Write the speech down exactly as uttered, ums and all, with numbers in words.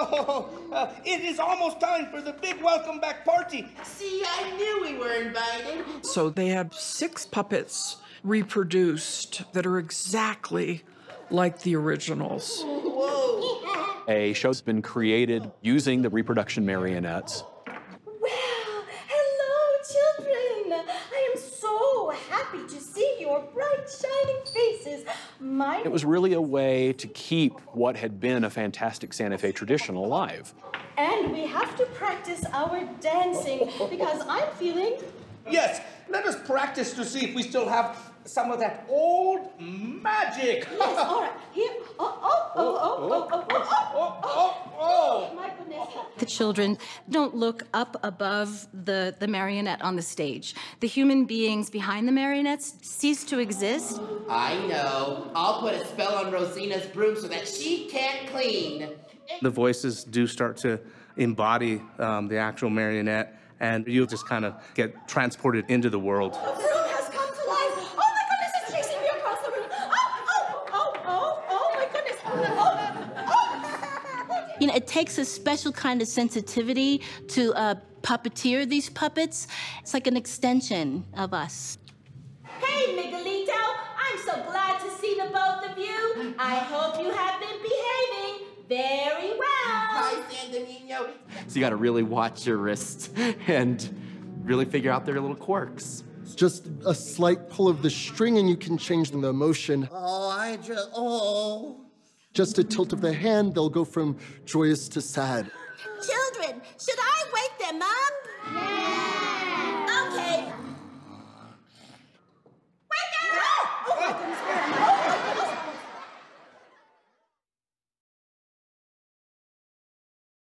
So, uh, it is almost time for the big welcome back party. See, I knew we were invited. So they have six puppets reproduced that are exactly like the originals. Whoa. A show's been created using the reproduction marionettes. Well, hello, children. I am so happy to see your bright, shining faces. My it was really a way to keep what had been a fantastic Santa Fe tradition alive. And we have to practice our dancing, because I'm feeling... Yes, let us practice to see if we still have some of that old magic. Yes, all right. Here. Oh, oh, oh, oh, oh, oh, oh, oh, oh, my goodness. The children don't look up above the, the marionette on the stage. The human beings behind the marionettes cease to exist. I know. I'll put a spell on Rosina's broom so that she can't clean. The voices do start to embody um, the actual marionette, and you'll just kind of get transported into the world. You know, it takes a special kind of sensitivity to uh, puppeteer these puppets. It's like an extension of us. Hey, Miguelito, I'm so glad to see the both of you. I hope you have been behaving very well. Hi, Sandinino. So you got to really watch your wrists and really figure out their little quirks. Just a slight pull of the string and you can change the emotion. Oh, I just, oh. Just a tilt of the hand, they'll go from joyous to sad. Children, should I wake them up? Yeah.